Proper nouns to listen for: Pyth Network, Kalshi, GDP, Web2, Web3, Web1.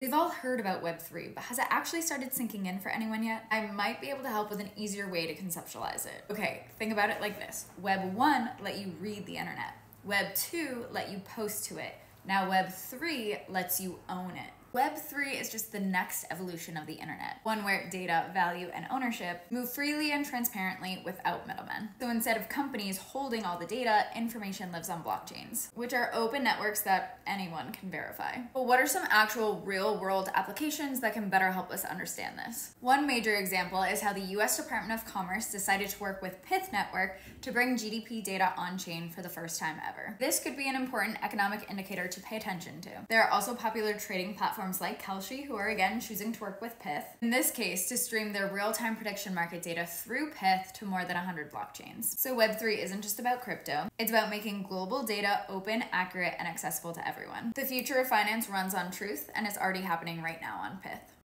We've all heard about Web3, but has it actually started sinking in for anyone yet? I might be able to help with an easier way to conceptualize it. Okay, think about it like this. Web1 let you read the internet. Web2 let you post to it. Now Web3 lets you own it. Web3 is just the next evolution of the internet, one where data, value, and ownership move freely and transparently without middlemen. So instead of companies holding all the data, information lives on blockchains, which are open networks that anyone can verify. But what are some actual real-world applications that can better help us understand this? One major example is how the US Department of Commerce decided to work with Pyth Network to bring GDP data on-chain for the first time ever. This could be an important economic indicator to pay attention to. There are also popular trading platforms like Kalshi, who are again choosing to work with Pyth, in this case to stream their real-time prediction market data through Pyth to more than 100 blockchains. So Web3 isn't just about crypto, it's about making global data open, accurate, and accessible to everyone. The future of finance runs on truth, and it's already happening right now on Pyth.